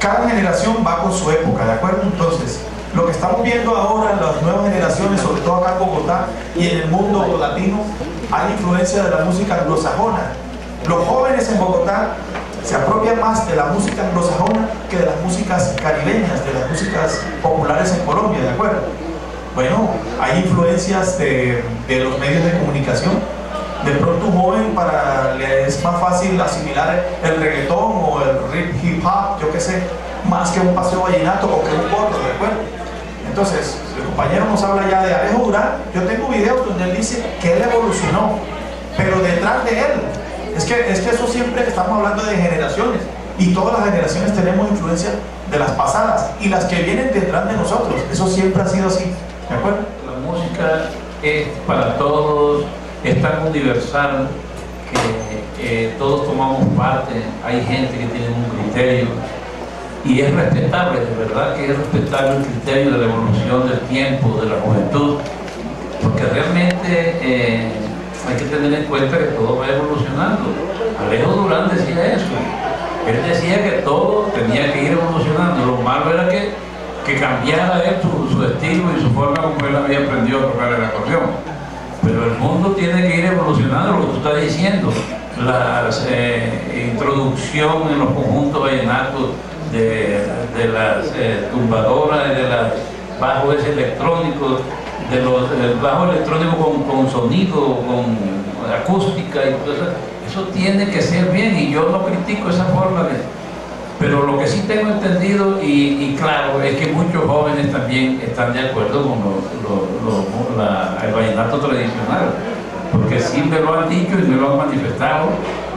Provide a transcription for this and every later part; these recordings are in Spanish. cada generación va con su época, ¿de acuerdo? Entonces, lo que estamos viendo ahora en las nuevas generaciones, sobre todo acá en Bogotá y en el mundo latino, hay influencia de la música anglosajona. Los jóvenes en Bogotá se apropian más de la música anglosajona que de las músicas caribeñas, de las músicas populares en Colombia, ¿de acuerdo? Bueno, hay influencias de los medios de comunicación. De pronto un joven le es más fácil asimilar el reggaetón o el rip hip hop, yo qué sé, más que un paseo vallenato o que un gordo, ¿de acuerdo? Entonces, el compañero nos habla ya de Alejo Durán. Yo tengo videos donde él dice que él evolucionó, pero detrás de él. Es que eso siempre estamos hablando de generaciones, y todas las generaciones tenemos influencia de las pasadas y las que vienen detrás de nosotros. Eso siempre ha sido así, ¿de acuerdo? La música es para todos, es tan universal que todos tomamos parte. Hay gente que tiene un criterio y es respetable, de verdad que es respetable el criterio de la evolución del tiempo, de la juventud, porque realmente hay que tener en cuenta que todo va evolucionando. Alejo Durán decía eso. Él decía que todo tenía que ir evolucionando. Lo malo era que cambiara él su estilo y su forma como él había aprendido a tocar el acordeón. Pero el mundo tiene que ir evolucionando, lo que tú estás diciendo. La introducción en los conjuntos vallenatos de las tumbadoras, de los bajos electrónicos, de los bajos electrónicos con sonido, con acústica y todo eso tiene que ser bien, y yo no critico esa forma pero lo que sí tengo entendido y claro es que muchos jóvenes también están de acuerdo con el vallenato tradicional, porque sí me lo han dicho y me lo han manifestado,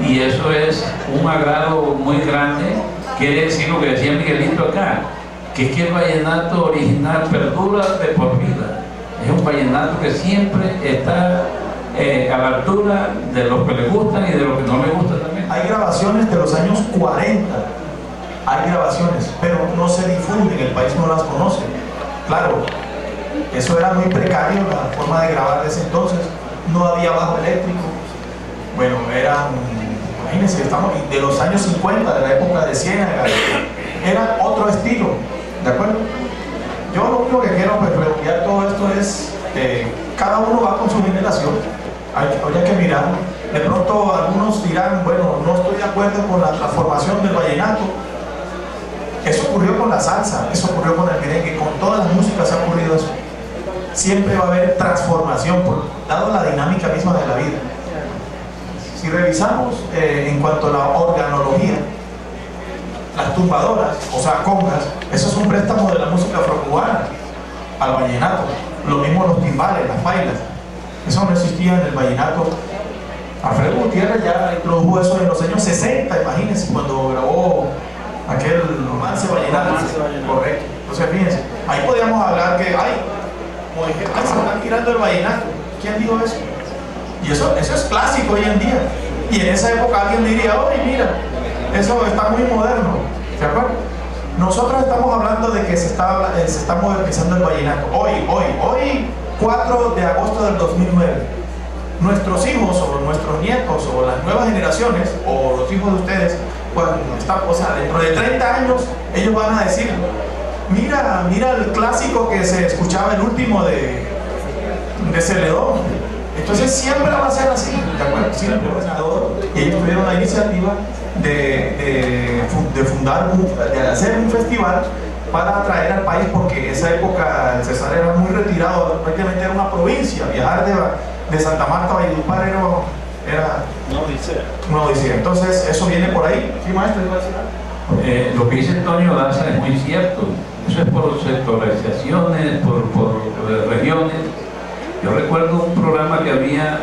y eso es un agrado muy grande. Quiere decir lo que decía Miguelito acá, que es que el vallenato original perdura de por vida. Es un vallenato que siempre está a la altura de los que le gustan y de los que no le gustan también. Hay grabaciones de los años 40, hay grabaciones, pero no se difunden, el país no las conoce. Claro, eso era muy precario, la forma de grabar de ese entonces, no había bajo eléctrico. Bueno, eran, imagínense, estamos de los años 50, de la época de Siena, era otro estilo, ¿de acuerdo? Yo lo único que quiero redondear todo esto es cada uno va con su generación, habría que mirarlo. De pronto algunos dirán, bueno, no estoy de acuerdo con la transformación del vallenato. Eso ocurrió con la salsa, eso ocurrió con el merengue, con todas las músicas ha ocurrido eso. Siempre va a haber transformación, dado la dinámica misma de la vida. Si revisamos en cuanto a la organología, las tumbadoras, o sea, congas, eso es un préstamo de la música afrocubana al vallenato. Lo mismo los timbales, las bailas, eso no existía en el vallenato. Alfredo Gutiérrez ya introdujo eso en los años 60, imagínense, cuando grabó aquel romance vallenato, correcto. Entonces fíjense, ahí podíamos hablar que, como dije, se están tirando el vallenato. ¿Quién dijo eso? Y eso es clásico hoy en día, y en esa época alguien diría, oye, mira, eso está muy moderno, ¿de acuerdo? Nosotros estamos hablando de que se está modernizando el vallenato. Hoy, 4 de agosto del 2009, nuestros hijos o nuestros nietos o las nuevas generaciones o los hijos de ustedes, cuando dentro de 30 años, ellos van a decir, mira el clásico que se escuchaba, el último de Celedón. Entonces siempre va a ser así, ¿de acuerdo? Siempre va a ser. Y ellos tuvieron la iniciativa de hacer un festival para atraer al país, porque en esa época el César era muy retirado, prácticamente era una provincia. Viajar de Santa Marta a Valledupar era una odisea. Entonces eso viene por ahí. ¿Sí, maestro? Lo que dice Antonio Daza es muy cierto. Eso es por sectorizaciones, por regiones. Yo recuerdo un programa que había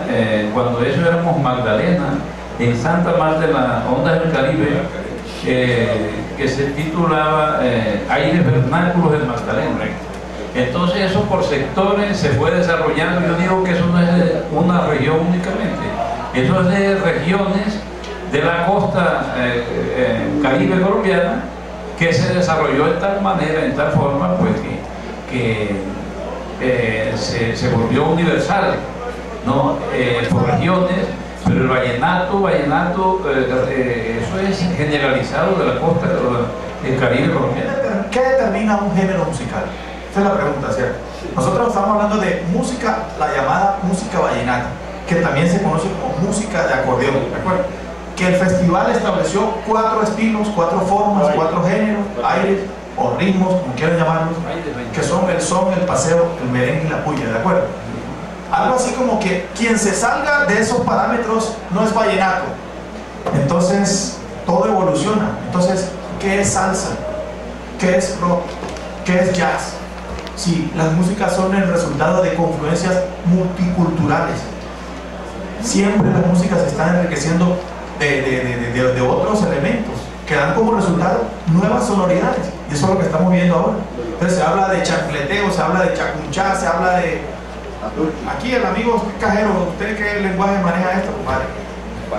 cuando eso éramos Magdalena, en Santa Marta, en la Onda del Caribe, que se titulaba Aires Vernáculos en Magdalena. Entonces eso por sectores se fue desarrollando. Yo digo que eso no es de una región únicamente, eso es de regiones de la costa caribe colombiana, que se desarrolló de tal manera, en tal forma, pues que se volvió universal, ¿no? Por regiones. Pero el vallenato, eso es generalizado de la costa el Caribe colombiano. ¿Qué determina un género musical? Esa es la pregunta, ¿cierto? Nosotros estamos hablando de música, la llamada música vallenata, que también se conoce como música de acordeón, ¿de acuerdo? Que el festival estableció 4 estilos, 4 formas, 4 géneros, aires o ritmos, como quieran llamarlos, que son el son, el paseo, el merengue y la puya, ¿de acuerdo? Algo así como que quien se salga de esos parámetros no es vallenato. Entonces, todo evoluciona. Entonces, ¿qué es salsa? ¿Qué es rock? ¿Qué es jazz? Sí, las músicas son el resultado de confluencias multiculturales. Siempre las músicas se están enriqueciendo de otros elementos que dan como resultado nuevas sonoridades. Y eso es lo que estamos viendo ahora. Entonces se habla de chancleteo, se habla de chacunchá, se habla de... Aquí el amigo cajero, ¿usted qué lenguaje maneja esto, compadre?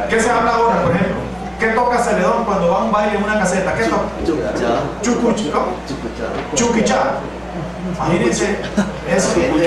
¿Qué se habla ahora, por ejemplo? ¿Qué toca Celedón cuando va a un baile en una caseta? ¿Qué toca? Chucuchá. Imagínense,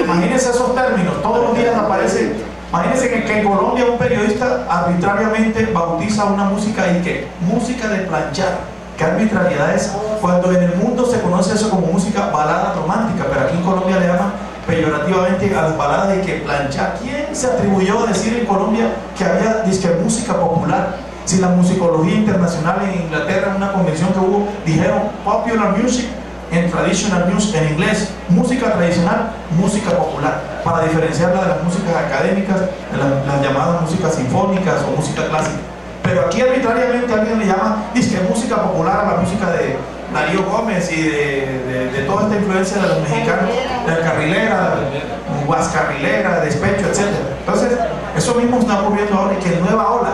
imagínense esos términos, todos los días aparece. Imagínense que en Colombia un periodista arbitrariamente bautiza una música y que música de planchar. ¿Qué arbitrariedad es? Cuando en el mundo se conoce eso como música balada romántica, pero aquí en Colombia le llaman peyorativamente a las baladas de que planchar. ¿Quién se atribuyó a decir en Colombia que había disque música popular? Si la musicología internacional en Inglaterra, en una convención que hubo, dijeron popular music and traditional music en inglés, música tradicional, música popular, para diferenciarla de las músicas académicas, de las llamadas músicas sinfónicas o música clásica. Pero aquí arbitrariamente alguien le llama disque música popular a la música de Darío Gómez y de toda esta influencia de los mexicanos, de la carrilera, guascarrilera, despecho, etc. Entonces, eso mismo está ocurriendo ahora, y que nueva ola.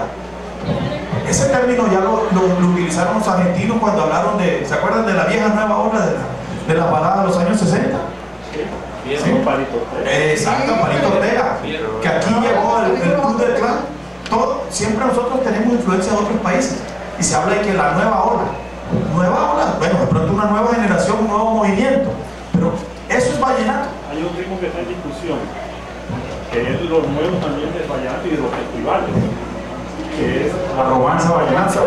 Ese término ya lo utilizaron los argentinos cuando hablaron de, ¿se acuerdan de la vieja nueva ola de la balada de los años 60? Sí. Exacto, Palito Ortega, que aquí llegó el club del clan. Todo, siempre nosotros tenemos influencia de otros países, y se habla de que la nueva ola. Nueva ola, bueno, de pronto una nueva generación, un nuevo movimiento, pero eso es vallenato. Hay un ritmo que está en discusión, que es los nuevos también del vallenato y de los festivales, que es la romanza vallenata.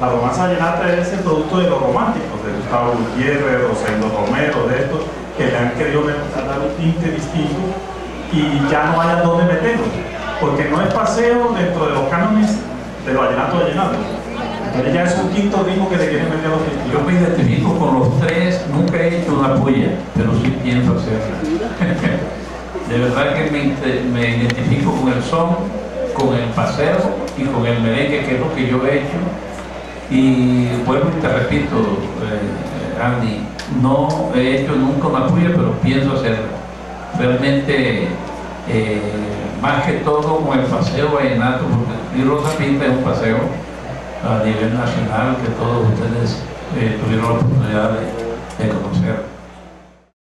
La romanza vallenata es el producto de los románticos, de Gustavo Gutiérrez, Rosendo Romero, de estos que le han querido dar un tinte distinto y ya no hayan dónde meterlo, porque no es paseo dentro de los cánones del vallenato. Ya es un quinto ritmo que le quieren meter a los festivales. Yo me identifico con los tres, nunca he hecho una polla, pero sí pienso hacerla. De verdad que me identifico con el son, con el paseo y con el merengue, que es lo que yo he hecho. Y vuelvo y te repito, Andy, no he hecho nunca una polla, pero pienso hacerla. Realmente, más que todo con el paseo vallenato, porque Rosa Pinta es un paseo a nivel nacional que todos ustedes tuvieron la oportunidad de conocer.